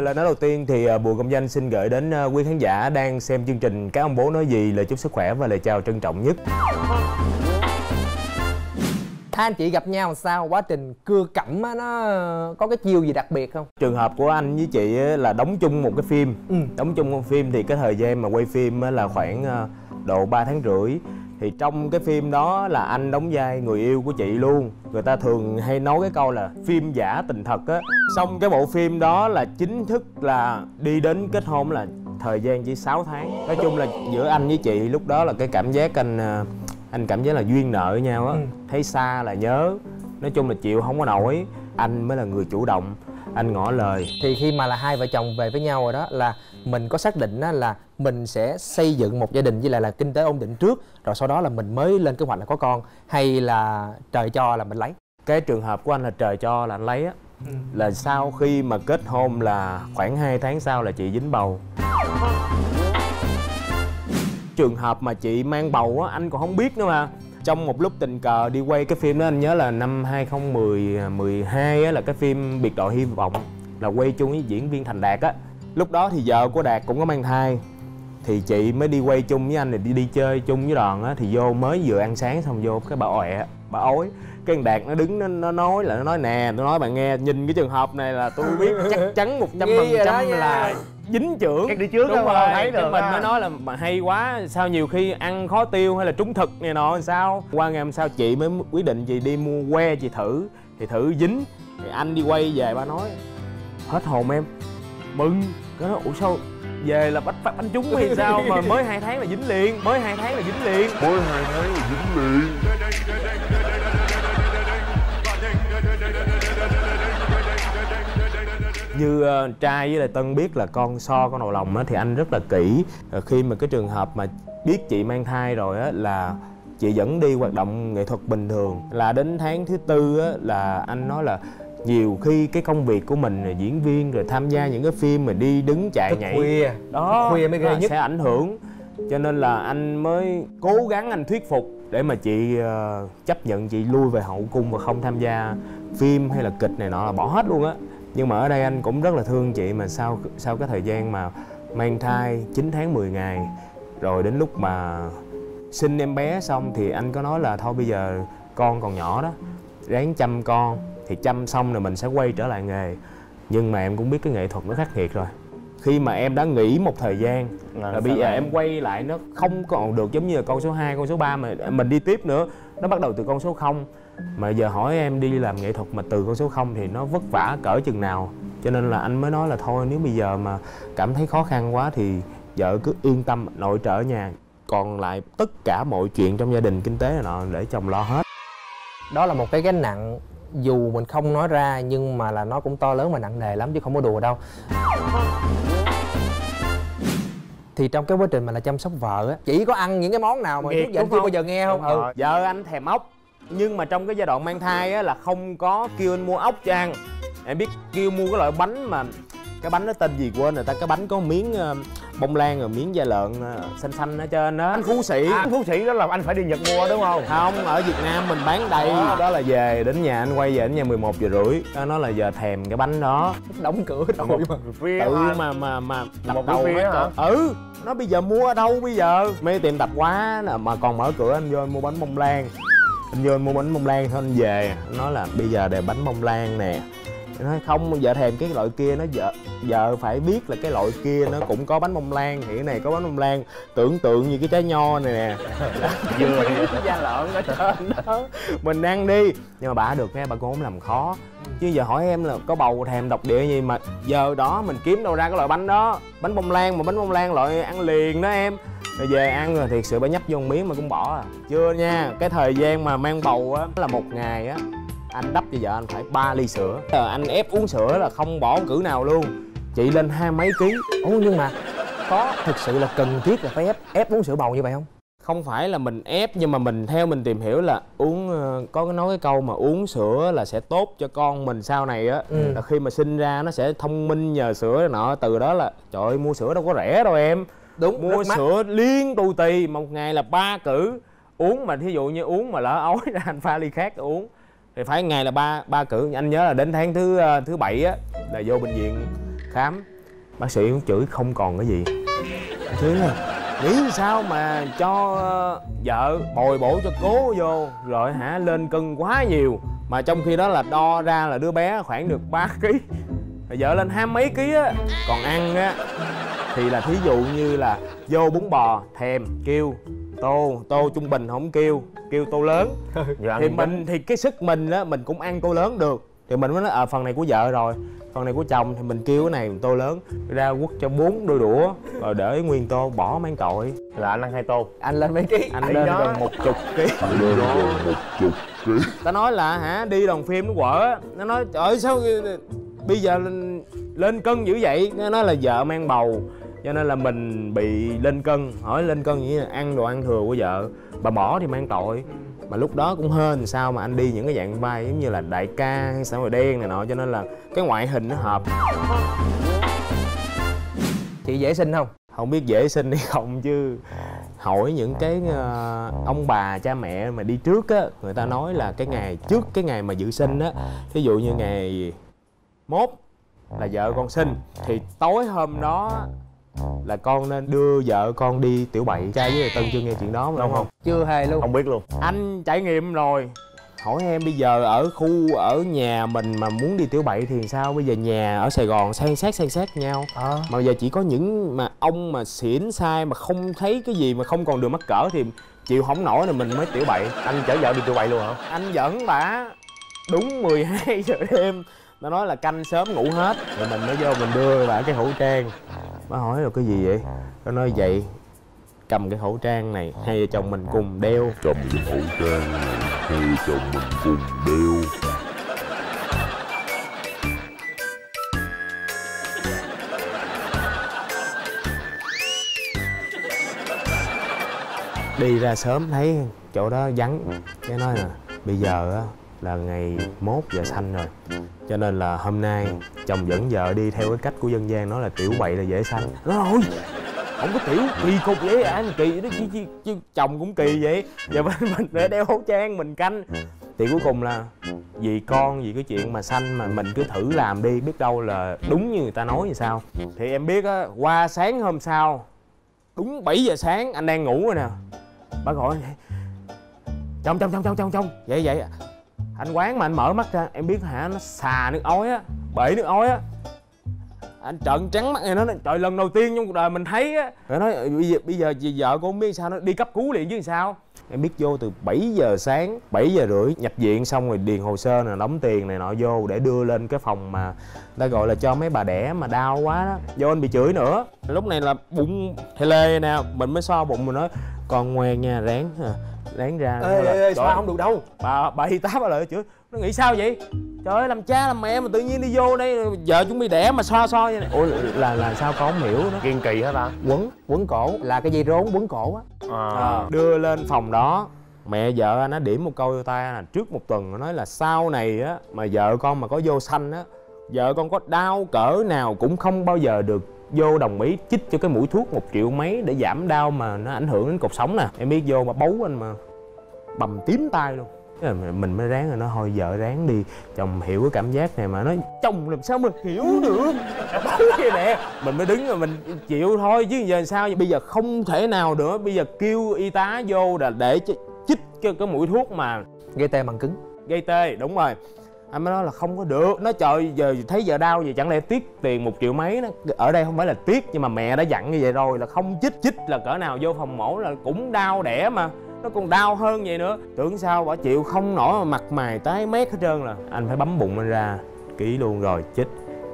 Lời nói đầu tiên thì Bùi Công Danh xin gửi đến quý khán giả đang xem chương trình Các Ông Bố Nói Gì lời chúc sức khỏe và lời chào trân trọng nhất. Hai anh chị gặp nhau sao? Quá trình cưa cẩm á, nó có cái chiêu gì đặc biệt không? Trường hợp của anh với chị là đóng chung một cái phim. Đóng chung một phim thì cái thời gian mà quay phim là khoảng độ 3 tháng rưỡi. Thì trong cái phim đó là anh đóng vai người yêu của chị luôn. Người ta thường hay nói cái câu là phim giả tình thật á. Xong cái bộ phim đó là chính thức là đi đến kết hôn là thời gian chỉ 6 tháng. Nói chung là giữa anh với chị lúc đó là cái cảm giác anh cảm giác là duyên nợ nhau á. Thấy xa là nhớ. Nói chung là chịu không có nổi. Anh mới là người chủ động, anh ngỏ lời. Thì khi mà là hai vợ chồng về với nhau rồi đó, là mình có xác định là mình sẽ xây dựng một gia đình với lại là kinh tế ổn định trước, rồi sau đó là mình mới lên kế hoạch là có con, hay là trời cho là mình lấy? Cái trường hợp của anh là trời cho là anh lấy á. Là sau khi mà kết hôn là khoảng 2 tháng sau là chị dính bầu. Trường hợp mà chị mang bầu á, anh còn không biết nữa mà. Trong một lúc tình cờ đi quay cái phim đó, anh nhớ là năm 2012 á, là cái phim Biệt Đội Hy Vọng, là quay chung với diễn viên Thành Đạt á. Lúc đó thì vợ của Đạt cũng có mang thai. Thì chị mới đi quay chung với anh, thì đi chơi chung với đoàn á. Thì vô mới vừa ăn sáng xong vô cái bà ọe, bà ói. Cái thằng Đạt nó đứng nó nói nè, tôi nói bạn nghe, nhìn cái trường hợp này là tôi biết chắc chắn 100% là dính chưởng. Các đi trước đúng rồi, thấy được. Mình mới nói là mà hay quá, sao nhiều khi ăn khó tiêu hay là trúng thực này nọ sao. Qua ngày hôm sau chị mới quyết định chị đi mua que chị thử. Thì thử dính. Thì anh đi quay về ba nói hết hồn em. Mừng. Cái nó ủa sao về là bánh trúng hay sao mà mới 2 tháng là dính liền. Mới 2 tháng là dính liền. Mới 2 tháng là dính liền. Như Trai với lại Tân biết là con so con đầu lòng á, thì anh rất là kỹ. Khi mà cái trường hợp mà biết chị mang thai rồi á, là chị vẫn đi hoạt động nghệ thuật bình thường. Là đến tháng thứ 4 á, là anh nói là nhiều khi cái công việc của mình là diễn viên rồi tham gia những cái phim mà đi đứng chạy thức nhảy khuya. Đó khuya mới ghê nhất, sẽ ảnh hưởng. Cho nên là anh mới cố gắng anh thuyết phục để mà chị chấp nhận, chị lui về hậu cung và không tham gia phim hay là kịch này nọ, là bỏ hết luôn á. Nhưng mà ở đây anh cũng rất là thương chị, mà sau cái thời gian mà mang thai 9 tháng 10 ngày rồi đến lúc mà sinh em bé xong thì anh có nói là thôi bây giờ con còn nhỏ đó, ráng chăm con, thì chăm xong rồi mình sẽ quay trở lại nghề. Nhưng mà em cũng biết cái nghệ thuật nó khắc nghiệt rồi. Khi mà em đã nghỉ một thời gian là bây giờ em quay lại nó không còn được giống như là con số 2, con số 3 mà mình đi tiếp nữa. Nó bắt đầu từ con số 0. Mà giờ hỏi em đi làm nghệ thuật mà từ con số 0 thì nó vất vả cỡ chừng nào. Cho nên là anh mới nói là thôi nếu bây giờ mà cảm thấy khó khăn quá thì vợ cứ yên tâm, nội trợ ở nhà. Còn lại tất cả mọi chuyện trong gia đình, kinh tế nọ để chồng lo hết. Đó là một cái gánh nặng dù mình không nói ra nhưng mà là nó cũng to lớn và nặng nề lắm chứ không có đùa đâu. Thì trong cái quá trình mà là chăm sóc vợ á, chỉ có ăn những cái món nào mà trước giờ anh chưa bao giờ nghe không? Vợ anh thèm ốc, nhưng mà trong cái giai đoạn mang thai á là không có kêu anh mua ốc cho ăn. Em biết kêu mua cái loại bánh mà cái bánh nó tên gì quên rồi ta, cái bánh có miếng bông lan rồi miếng da lợn xanh xanh ở trên đó. Anh Phú Sĩ. Anh Phú Sĩ đó là anh phải đi Nhật mua đúng không? Không, ở Việt Nam mình bán đầy. Đó là về đến nhà, anh quay về đến nhà 11 giờ rưỡi. Nó là giờ thèm cái bánh đó. Đóng cửa rồi mà tự mà đập đầu hết hả? Ừ. Nó bây giờ mua ở đâu bây giờ? Mấy tiệm tạp hóa mà còn mở cửa, anh vô anh mua bánh bông lan. Anh vô anh mua bánh bông lan thôi anh về. Nó là bây giờ để bánh bông lan nè. Nói không, vợ thèm cái loại kia, nó vợ phải biết là cái loại kia nó cũng có bánh bông lan, thì cái này có bánh bông lan tưởng tượng như cái trái nho này nè. Vừa da lợn ở trên đó mình ăn đi. Nhưng mà bà được nghe, bà cũng không làm khó. Chứ giờ hỏi em là có bầu thèm độc địa gì mà giờ đó mình kiếm đâu ra cái loại bánh đó. Bánh bông lan, mà bánh bông lan loại ăn liền đó em. Rồi về ăn rồi thiệt sự bà nhấp vô một miếng mà cũng bỏ à. Chưa nha, cái thời gian mà mang bầu á là một ngày á anh đắp cho vợ anh phải 3 ly sữa. Anh ép uống sữa là không bỏ cử nào luôn. Chị lên 20 mấy ký. Ủa nhưng mà có thực sự là cần thiết là phải ép uống sữa bầu như vậy không? Không phải là mình ép, nhưng mà mình theo mình tìm hiểu là uống, có nói cái câu mà uống sữa là sẽ tốt cho con mình sau này á. Là khi mà sinh ra nó sẽ thông minh nhờ sữa nọ. Từ đó là trời ơi, mua sữa đâu có rẻ đâu em. Đúng, mua sữa liên tù tì, một ngày là 3 cữ. Uống mà thí dụ như uống mà lỡ ói ra anh pha ly khác uống thì phải ngày là ba cử. Anh nhớ là đến tháng thứ 7 á là vô bệnh viện khám, bác sĩ cũng chửi không còn cái gì. Chứ nghĩ sao mà cho vợ bồi bổ cho cố vô, rồi hả lên cân quá nhiều. Mà trong khi đó là đo ra là đứa bé khoảng được 3 kg, vợ lên 20 mấy kg á. Còn ăn á thì là thí dụ như là vô bún bò thèm kêu tô, tô trung bình không kêu, kêu tô lớn. Thì mình thì cái sức mình á, mình cũng ăn tô lớn được. Thì mình mới nói phần này của vợ rồi, phần này của chồng, thì mình kêu cái này tô lớn. Ra quất cho 4 đôi đũa, rồi để nguyên tô, bỏ mang cội. Là anh ăn 2 tô. Anh lên mấy ký? Anh lên gần 10 kg. Anh lên gần 10 kg. Tao nói là hả, đi đoàn phim nó quở. Nó nói trời ơi, sao bây giờ lên cân dữ vậy. Nó nói là vợ mang bầu cho nên là mình bị lên cân. Hỏi lên cân như là ăn đồ ăn thừa của vợ, bà bỏ thì mang tội. Mà lúc đó cũng hên sao mà anh đi những cái dạng vai giống như là đại ca hay xã hội đen này nọ, cho nên là cái ngoại hình nó hợp. Chị dễ sinh không? Không biết dễ sinh hay không chứ hỏi những cái ông bà cha mẹ mà đi trước á, người ta nói là cái ngày trước cái ngày mà dự sinh á, ví dụ như ngày 1 là vợ con sinh thì tối hôm đó là con nên đưa vợ con đi tiểu bậy. Trai với Tân chưa nghe chuyện đó đâu không? Chưa hề luôn. Không biết luôn. Anh trải nghiệm rồi. Hỏi em bây giờ ở khu ở nhà mình mà muốn đi tiểu bậy thì sao? Bây giờ nhà ở Sài Gòn san sát nhau. Mà giờ chỉ có những mà ông mà xỉn sai mà không thấy cái gì mà không còn đường mắc cỡ thì chịu không nổi rồi mình mới tiểu bậy. Anh chở vợ đi tiểu bậy luôn hả? Anh dẫn bả đúng 12 giờ đêm. Nó nói là canh sớm ngủ hết rồi mình mới vô mình đưa bả cái khẩu trang. Bác hỏi rồi cái gì vậy? Nó nói vậy, cầm cái khẩu trang này hai vợ chồng mình cùng đeo. Cầm cái khẩu trang này hai vợ chồng mình cùng đeo. Đi ra sớm thấy chỗ đó vắng, cái nói là bây giờ á là ngày 1 giờ sanh rồi, cho nên là hôm nay chồng dẫn vợ đi theo cái cách của dân gian, nói là tiểu bậy là dễ sanh. Nói ôi không có tiểu kỳ cục vậy anh, kỳ đó chứ chồng cũng kỳ vậy. Giờ mình để đeo khẩu trang mình canh. Thì cuối cùng là vì con vì cái chuyện mà sanh mà mình cứ thử làm đi, biết đâu là đúng như người ta nói thì sao. Thì em biết á, qua sáng hôm sau đúng 7 giờ sáng anh đang ngủ rồi nè, bác gọi chồng vậy anh quán mà anh mở mắt ra em biết hả, nó xà nước ói á, bể nước ói á. Anh trợn trắng mắt nghe, nó trời lần đầu tiên trong cuộc đời mình thấy á. Rồi nói bây giờ chị vợ cô không biết sao, nó đi cấp cứu liền chứ sao. Em biết vô từ 7 giờ sáng, 7 giờ rưỡi nhập viện, xong rồi điền hồ sơ nè, đóng tiền này nọ vô để đưa lên cái phòng mà ta gọi là cho mấy bà đẻ mà đau quá đó. Vô anh bị chửi nữa. Lúc này là bụng thê lê nè, mình mới so bụng mình nói con ngoan nha, ráng ra. Ê, sao không được đâu. Bà y tá bà lại chửi. Nó nghĩ sao vậy? Trời ơi, làm cha làm mẹ mà tự nhiên đi vô đây vợ chuẩn bị đẻ mà so vậy này. Ủa là sao con không hiểu đó. Kiên kỳ hết ta. Quấn cổ là cái dây rốn quấn cổ á. Đưa lên phòng đó, mẹ vợ anh nó điểm một câu vô tay là trước 1 tuần nó nói là sau này á mà vợ con mà có vô sanh á, vợ con có đau cỡ nào cũng không bao giờ được vô đồng ý chích cho cái mũi thuốc 1 triệu mấy để giảm đau mà nó ảnh hưởng đến cột sống nè. Em biết vô mà bấu anh mà bầm tím tay luôn. Thế là mình mới ráng rồi nó thôi vợ ráng đi, chồng hiểu cái cảm giác này mà. Nói chồng làm sao mà hiểu được, bấu vậy nè. Mình mới đứng rồi mình chịu thôi chứ giờ sao. Bây giờ không thể nào nữa, bây giờ kêu y tá vô là để chích cho cái mũi thuốc mà gây tê bằng cứng. Gây tê, đúng rồi. Anh mới nói là không có được. Nói trời giờ thấy giờ đau vậy chẳng lẽ tiếc tiền 1 triệu mấy đó. Ở đây không phải là tiếc, nhưng mà mẹ đã dặn như vậy rồi là không chích. Chích là cỡ nào vô phòng mổ là cũng đau đẻ mà, nó còn đau hơn vậy nữa. Tưởng sao bỏ chịu không nổi mà mặt mày tái mét hết trơn. Là anh phải bấm bụng anh ra kỹ luôn rồi chích.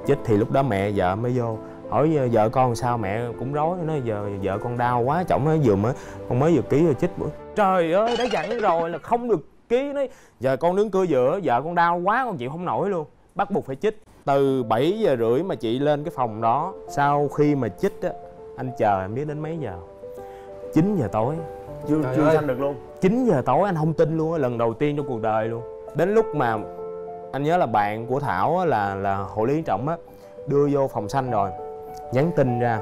Chích thì lúc đó mẹ vợ mới vô hỏi vợ con sao, mẹ cũng rối. Nó giờ vợ con đau quá, chồng nó vừa mới con mới vừa ký rồi chích bữa. Trời ơi đã dặn rồi là không được ký. Nói giờ con nướng cưa dừa, vợ con đau quá con chịu không nổi luôn, bắt buộc phải chích. Từ 7 giờ rưỡi mà chị lên cái phòng đó, sau khi mà chích á anh chờ em biết đến mấy giờ, 9 giờ tối chưa sanh được luôn. 9 giờ tối anh không tin luôn á, lần đầu tiên trong cuộc đời luôn. Đến lúc mà anh nhớ là bạn của Thảo á, là hộ lý Trọng á đưa vô phòng sanh rồi nhắn tin ra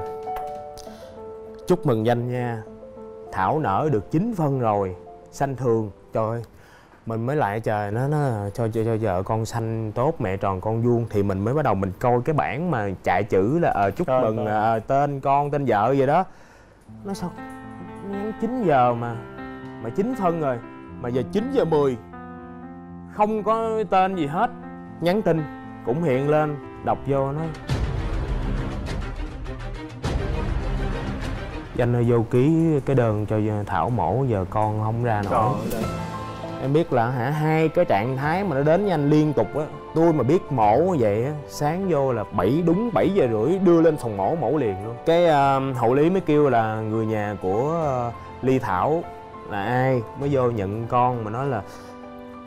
chúc mừng Danh nha, Thảo nở được 9 phân rồi, sanh thường. Trời ơi Mình mới lại trời nó cho vợ con sanh tốt, mẹ tròn con vuông, thì mình mới bắt đầu mình coi cái bảng mà chạy chữ là chúc mừng tên con tên vợ vậy đó. Nó sao 9 giờ mà 9 phân rồi, mà giờ 9:10 không có tên gì hết. Nhắn tin cũng hiện lên, đọc vô nó: Danh ơi, vô ký cái đơn cho Thảo mổ, giờ con không ra nổi. Em biết là hai cái trạng thái mà nó đến với anh liên tục á. Tôi mà biết mổ như vậy á, sáng vô là đúng 7:30 đưa lên phòng mổ, mổ liền luôn. Cái hộ lý mới kêu là người nhà của Ly Thảo là ai, mới vô nhận con. Mà nói là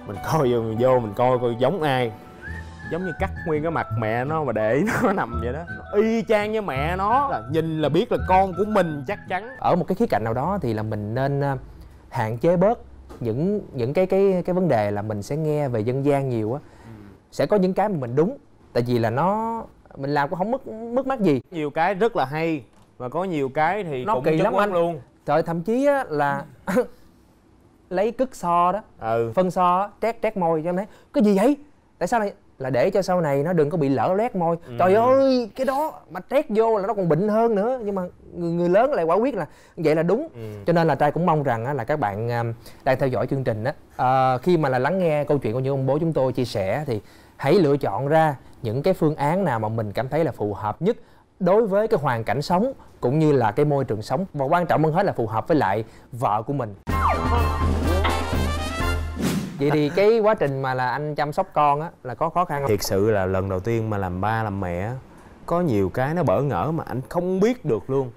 mình coi vô mình coi coi giống ai, giống như cắt nguyên cái mặt mẹ nó mà để nó nằm vậy đó, nó y chang với mẹ nó, là nhìn là biết là con của mình chắc chắn. Ở một cái khía cạnh nào đó thì là mình nên hạn chế bớt những cái vấn đề là mình sẽ nghe về dân gian nhiều á. Sẽ có những cái mà mình đúng, tại vì là nó mình làm cũng không mất mát gì. Nhiều cái rất là hay và có nhiều cái thì nó cũng kỳ lắm anh luôn. Trời, thậm chí á là lấy cứt so đó, phân so trét môi cho em thấy cái gì vậy, tại sao này, là để cho sau này nó đừng có bị lở loét môi. Trời ơi, cái đó mà trét vô là nó còn bệnh hơn nữa. Nhưng mà người lớn lại quả quyết là vậy là đúng. Cho nên là Trai cũng mong rằng là các bạn đang theo dõi chương trình đó, khi mà là lắng nghe câu chuyện của những ông bố chúng tôi chia sẻ, thì hãy lựa chọn ra những cái phương án nào mà mình cảm thấy là phù hợp nhất đối với cái hoàn cảnh sống cũng như là cái môi trường sống, và quan trọng hơn hết là phù hợp với lại vợ của mình. Vậy thì cái quá trình mà là anh chăm sóc con á là có khó khăn không? Thiệt sự là lần đầu tiên mà làm ba làm mẹ, có nhiều cái nó bỡ ngỡ mà anh không biết được luôn.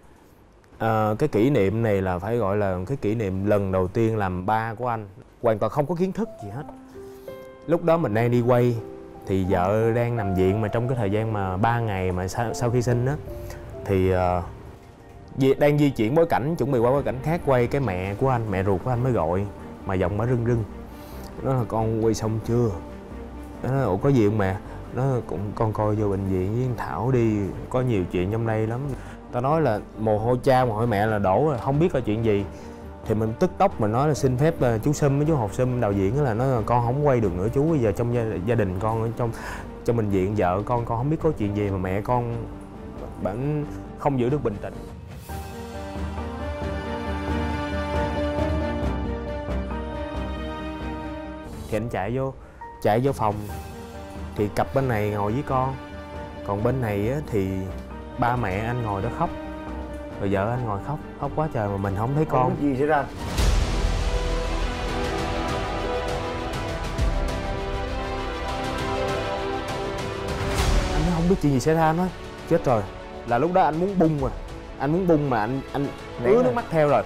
Cái kỷ niệm này là phải gọi là cái kỷ niệm lần đầu tiên làm ba của anh, hoàn toàn không có kiến thức gì hết. Lúc đó mình đang đi quay thì vợ đang nằm viện, mà trong cái thời gian mà 3 ngày mà sau khi sinh á, thì đang di chuyển bối cảnh, chuẩn bị qua bối cảnh khác quay, cái mẹ của anh, mẹ ruột của anh mới gọi mà giọng nó rưng rưng. Nó là con quay xong chưa? Nó nói, ủa có gì không mẹ? Nó cũng con coi vô bệnh viện với Thảo đi, có nhiều chuyện trong đây lắm. Tao nói là mồ hôi cha mồ hôi mẹ là đổ rồi, không biết là chuyện gì. Thì mình tức tốc mà nói là xin phép chú Sâm với chú Học Sâm đạo diễn là nói là con không quay được nữa chú, bây giờ trong gia đình con ở trong bệnh viện, vợ con không biết có chuyện gì mà mẹ con bạn không giữ được bình tĩnh. Thì anh chạy vô phòng, thì cặp bên này ngồi với con, còn bên này á, thì ba mẹ anh ngồi đó khóc, rồi vợ anh ngồi khóc quá trời mà mình không thấy con. Không có gì xảy ra. Anh nói không biết chuyện gì xảy ra, nói chết rồi. Là lúc đó anh muốn bung rồi, mà anh ứa nước mắt theo rồi,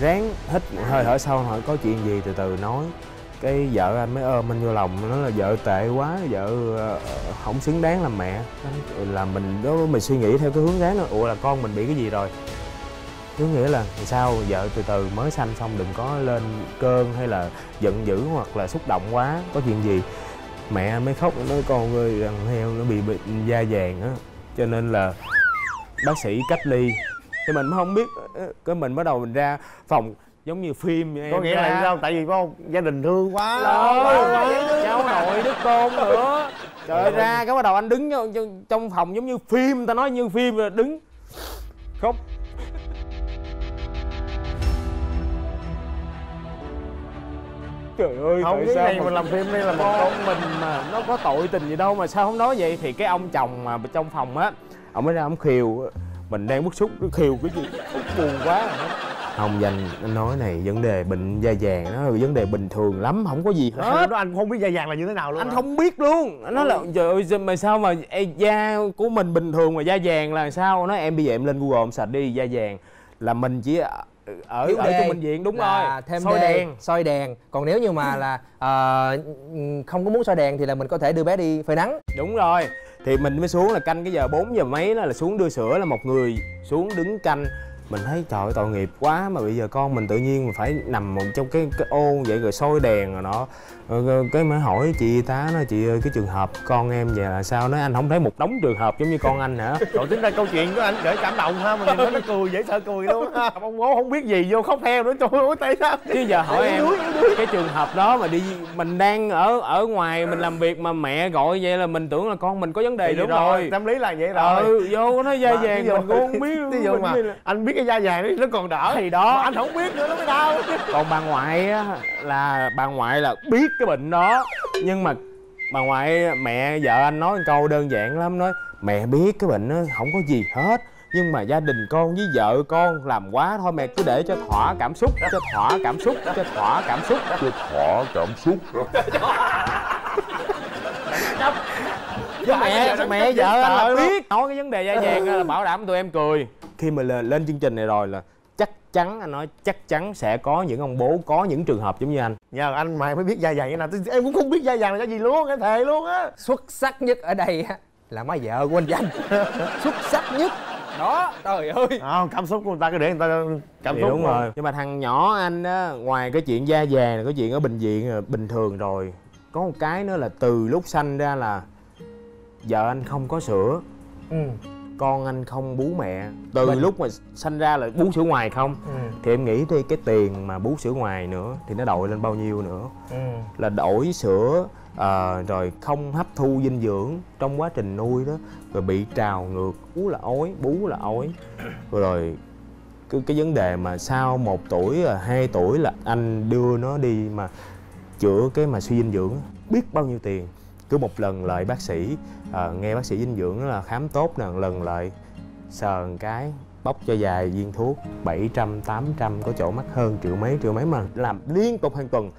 ráng hít hơi thở sau hỏi có chuyện gì từ từ nói. Cái vợ anh mới ôm anh vô lòng, nó là vợ tệ quá, vợ không xứng đáng làm mẹ. Là mình đó, mình suy nghĩ theo cái hướng đáng là ủa là con mình bị cái gì rồi, cứ nghĩa là sao vợ từ từ mới sanh xong, đừng có lên cơn hay là giận dữ hoặc là xúc động quá, có chuyện gì. Mẹ anh mới khóc nói con ơi, thằng heo nó bị bệnh da vàng á, cho nên là bác sĩ cách ly. Thì mình mới không biết, cái mình bắt đầu mình ra phòng giống như phim vậy. Có nghĩa là sao? Tại vì không, gia đình thương quá, cháu nội đứa con nữa. Trời ơi, ra cái bắt đầu anh đứng trong phòng giống như phim, ta nói như phim, là đứng khóc. Trời ơi, không, tại cái sao này mình làm phim đây là con mình mà, nó có tội tình gì đâu mà sao không nói vậy. Thì cái ông chồng mà trong phòng á, ông mới ra ông khều, mình đang bức xúc, khều cái gì buồn quá. Không, Danh anh nói này, vấn đề bệnh da vàng nó là vấn đề bình thường lắm, không có gì hết. Đó, anh không biết da vàng là như thế nào luôn. Anh không biết luôn. Anh nói là trời ơi, mà sao mà da của mình bình thường mà da vàng là sao? Nói em bây giờ em lên Google em search đi, da vàng là mình chỉ ở trong bệnh viện, đúng rồi, thêm soi đèn. Còn nếu như mà là không có muốn soi đèn thì là mình có thể đưa bé đi phơi nắng. Đúng rồi. Thì mình mới xuống là canh cái giờ 4 giờ mấy đó, là xuống đưa sữa, là một người xuống đứng canh. Mình thấy trời ơi, tội nghiệp quá, mà bây giờ con mình tự nhiên mình phải nằm trong cái ô vậy, rồi soi đèn rồi nọ. Cái mới hỏi chị y tá, nói chị ơi cái trường hợp con em vậy là sao? Nói anh không thấy một đống trường hợp giống như con anh hả? Rồi tính ra câu chuyện của anh để cảm động ha, mình nhìn thấy nó cười dễ sợ cười luôn ha. Ông bố không biết gì vô khóc theo nữa, trời ơi, tay sao chứ giờ hỏi em Cái trường hợp đó mà đi mình đang ở ngoài mình làm việc mà mẹ gọi vậy là mình tưởng là con mình có vấn đề. Đúng rồi, tâm lý là vậy rồi. Ừ, vô nó da vàng mình cũng không biết. Ví dụ mà anh biết cái da vàng đấy nó còn đỡ thì đó, anh không biết nữa nó mới đau. Còn bà ngoại á, là bà ngoại là biết cái bệnh đó, nhưng mà bà ngoại mẹ vợ anh nói một câu đơn giản lắm, nói mẹ biết cái bệnh nó không có gì hết, nhưng mà gia đình con với vợ con làm quá thôi, mẹ cứ để cho thỏa cảm xúc, cho thỏa cảm xúc, cho thỏa cảm xúc, cho thỏa cảm xúc. Với mẹ vợ anh là biết. Nói cái vấn đề da vàng là bảo đảm tụi em cười. Khi mà lên chương trình này rồi là chắc chắn, anh nói chắc chắn sẽ có những ông bố có những trường hợp giống như anh. Nhờ anh mày mới biết da vàng như nào, em cũng không biết da vàng là cái gì luôn, em thề luôn á. Xuất sắc nhất ở đây là má vợ của anh Danh. Xuất sắc nhất đó, trời ơi. À, cảm xúc của người ta cứ để người ta cảm xúc. Đúng rồi. Nhưng mà thằng nhỏ anh á, ngoài cái chuyện da vàng là cái chuyện ở bệnh viện bình thường rồi, có một cái nữa là từ lúc sanh ra là vợ anh không có sữa, con anh không bú mẹ. Từ lúc mà sanh ra là bú sữa ngoài không. Thì em nghĩ đi, cái tiền mà bú sữa ngoài nữa thì nó đội lên bao nhiêu nữa. Là đổi sữa, rồi không hấp thu dinh dưỡng trong quá trình nuôi đó, rồi bị trào ngược, bú là ói. Rồi cái vấn đề mà sau 1 tuổi, 2 tuổi là anh đưa nó đi mà chữa cái mà suy dinh dưỡng, biết bao nhiêu tiền. Cứ một lần lại bác sĩ, nghe bác sĩ dinh dưỡng là khám tốt nè, lần lại sờ một cái bóc cho vài viên thuốc 700, 800, có chỗ mắc hơn triệu mấy mà làm liên tục hàng tuần.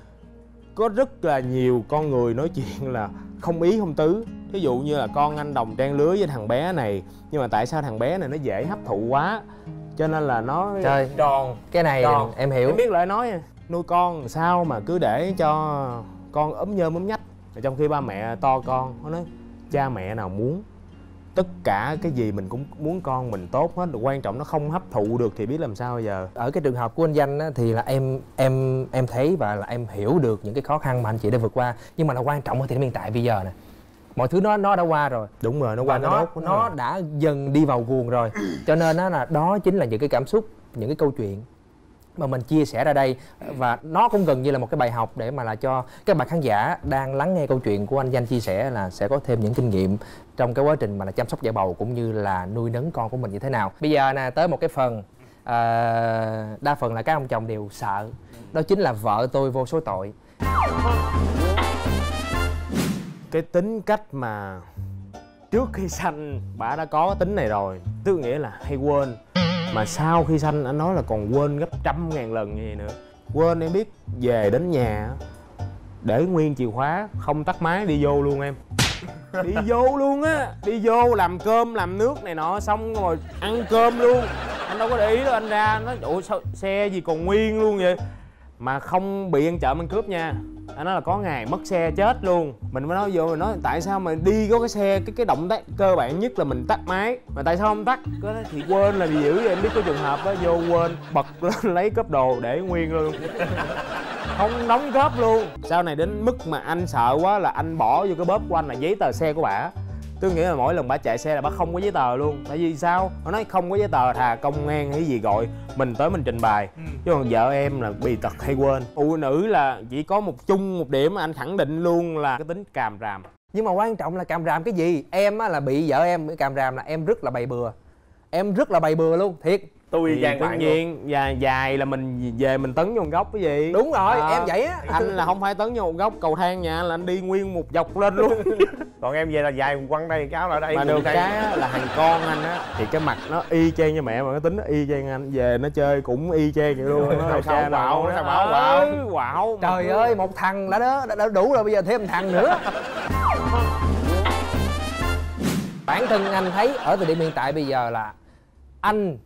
Có rất là nhiều con người nói chuyện là không ý không tứ. Ví dụ như là con anh đồng trang lứa với thằng bé này, nhưng mà tại sao thằng bé này nó dễ hấp thụ quá, cho nên là nó trời tròn. Cái này tròn. Em hiểu, em biết lời nói. Nuôi con sao mà cứ để cho con ốm nhơm ốm nhách, trong khi ba mẹ to con. Nó nói cha mẹ nào muốn tất cả cái gì mình cũng muốn con mình tốt hết, quan trọng nó không hấp thụ được thì biết làm sao bây giờ. Ở cái trường hợp của anh Danh á, thì là em thấy và là em hiểu được những cái khó khăn mà anh chị đã vượt qua, nhưng mà là quan trọng ở thời điểm hiện tại bây giờ nè, mọi thứ nó đã qua rồi. Đúng rồi, nó qua, nó đã dần đi vào guồng rồi. Cho nên đó là đó chính là những cái cảm xúc, những cái câu chuyện mà mình chia sẻ ra đây, và nó cũng gần như là một cái bài học để mà là cho các bạn khán giả đang lắng nghe câu chuyện của anh Danh chia sẻ, là sẽ có thêm những kinh nghiệm trong cái quá trình mà là chăm sóc vợ bầu cũng như là nuôi nấng con của mình như thế nào. Bây giờ nè, tới một cái phần đa phần là các ông chồng đều sợ, đó chính là vợ tôi vô số tội. Cái tính cách mà trước khi sanh bà đã có tính này rồi, tức nghĩa là hay quên. Mà sau khi sanh anh nói là còn quên gấp 100.000 lần như vậy nữa. Quên em biết, về đến nhà để nguyên chìa khóa, không tắt máy đi vô luôn em. Đi vô luôn á, đi vô làm cơm làm nước này nọ xong rồi ăn cơm luôn. Anh đâu có để ý đâu, anh ra nói ủa sao xe gì còn nguyên luôn vậy. Mà không bị ăn trộm ăn cướp nha. Anh nói là có ngày mất xe chết luôn. Mình mới nói vô, mình nói tại sao mà đi có cái xe, cái động tác cơ bản nhất là mình tắt máy, mà tại sao không tắt? Cái đó thì quên là gì dữ vậy. Em biết có trường hợp đó, vô quên bật lên lấy cốp đồ để nguyên luôn, không đóng cốp luôn. Sau này đến mức mà anh sợ quá là anh bỏ vô cái bóp của anh là giấy tờ xe của bả. Tôi nghĩ là mỗi lần bả chạy xe là bả không có giấy tờ luôn. Tại vì sao? Nó nói không có giấy tờ thà công an hay gì gọi mình tới mình trình bày. Chứ còn vợ em là bị tật hay quên. Phụ nữ là chỉ có một điểm mà anh khẳng định luôn là cái tính càm ràm. Nhưng mà quan trọng là càm ràm cái gì? Em á là bị vợ em càm ràm là em rất là bày bừa. Em rất là bày bừa luôn, thiệt. Tôi dàn tự nhiên dài là mình về mình tấn vô một góc cái gì. Đúng rồi, em vậy á. Anh là không phải tấn vô một góc cầu thang nhà, là anh đi nguyên một dọc lên luôn. Còn em về là dài quăng đây cái áo lại đây. Mà được cái là thằng con anh á thì cái mặt nó y chang như mẹ, mà cái tính nó y chang anh. Về nó chơi cũng y chang vậy luôn. Nó sao quạo, nó sao quạo. Trời ơi, một thằng đã đủ rồi, bây giờ thêm một thằng nữa. Bản thân anh thấy ở thời điểm hiện tại bây giờ là anh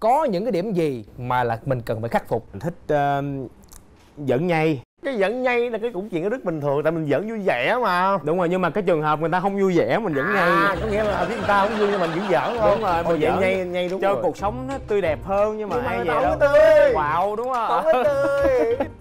có những cái điểm gì mà là mình cần phải khắc phục? Mình thích giận nhây. Cái giận nhây là cái cũng chuyện rất bình thường, tại mình giận vui vẻ mà. Đúng rồi, nhưng mà cái trường hợp người ta không vui vẻ mình giận nhây. À, có nghĩa là người ta không vui nhưng mình vẫn giỡn thôi. Đúng rồi, mình giận nhây đúng rồi. Cho cuộc sống nó tươi đẹp hơn, nhưng mà hay vậy đâu. Wow, đúng không?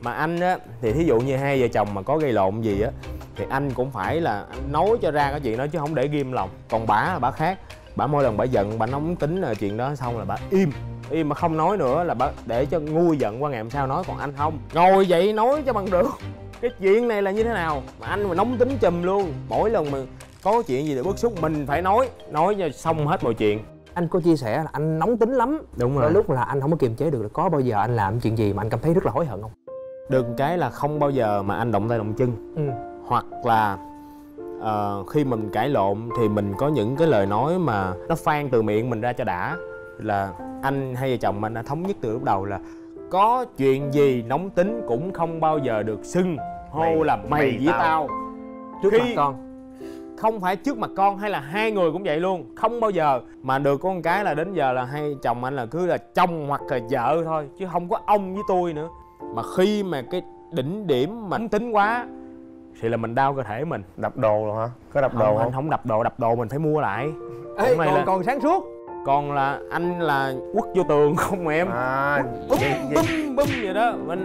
Mà anh á thì thí dụ như hai vợ chồng mà có gây lộn gì á thì anh cũng phải là nói cho ra cái chuyện đó chứ không để ghim lòng. Còn bả là bả khác. Bả mỗi lần bả giận, bả nóng tính là chuyện đó xong là bả im. Im mà không nói nữa là để cho nguôi giận qua ngày hôm sau nói, còn anh không ngồi vậy nói cho bằng được cái chuyện này là như thế nào mà anh mà nóng tính chùm luôn. Mỗi lần mà có chuyện gì để bức xúc mình phải nói cho xong hết mọi chuyện. Anh có chia sẻ là anh nóng tính lắm. Đúng rồi. Đôi lúc là anh không có kiềm chế được. Là có bao giờ anh làm chuyện gì mà anh cảm thấy rất là hối hận không? Được cái là không bao giờ mà anh động tay động chân. Hoặc là khi mình cãi lộn thì mình có những cái lời nói mà nó phan từ miệng mình ra cho đã. Là anh hay vợ chồng anh đã thống nhất từ lúc đầu là có chuyện gì nóng tính cũng không bao giờ được xưng hô là mày với tao trước mặt con. Không phải trước mặt con hay là hai người cũng vậy luôn. Không bao giờ. Mà được có một cái là đến giờ là hai chồng anh là cứ là chồng hoặc là vợ thôi, chứ không có ông với tôi nữa. Mà khi mà cái đỉnh điểm mà nóng tính quá thì là mình đau cơ thể mình. Đập đồ rồi hả? Có đập đồ không? Anh không đập đồ, đập đồ mình phải mua lại. Ê, còn sáng suốt. Còn là anh là quất vô tường không em? À, bum bum vậy đó. Mình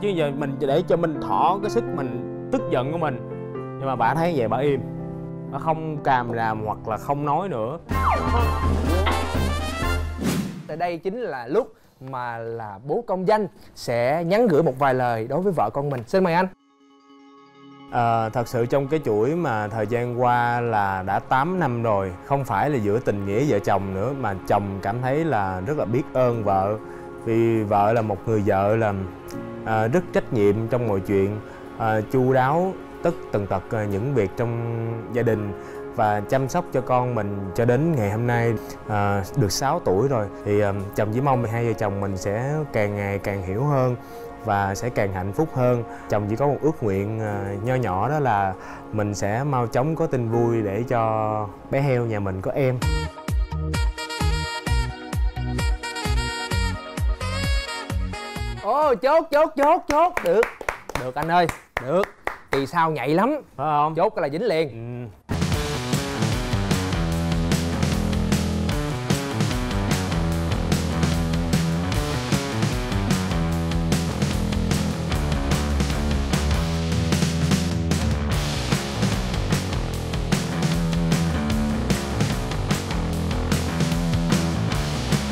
chứ giờ mình để cho mình thỏ cái sức mình tức giận của mình. Nhưng mà bà thấy vậy bà im, nó không càm ràm hoặc là không nói nữa. Đây chính là lúc mà là bố Công Danh sẽ nhắn gửi một vài lời đối với vợ con mình. Xin mời anh. Thật sự trong cái chuỗi mà thời gian qua là đã 8 năm rồi. Không phải là giữa tình nghĩa vợ chồng nữa, mà chồng cảm thấy là rất là biết ơn vợ. Vì vợ là một người vợ là rất trách nhiệm trong mọi chuyện, chu đáo từng tật những việc trong gia đình và chăm sóc cho con mình cho đến ngày hôm nay được 6 tuổi rồi. Thì chồng chỉ mong hai vợ chồng mình sẽ càng ngày càng hiểu hơn và sẽ càng hạnh phúc hơn. Chồng chỉ có một ước nguyện nho nhỏ, đó là mình sẽ mau chóng có tin vui để cho bé heo nhà mình có em. Ô, chốt được anh ơi, được. Kỳ sao nhạy lắm, phải không? Chốt cái là dính liền.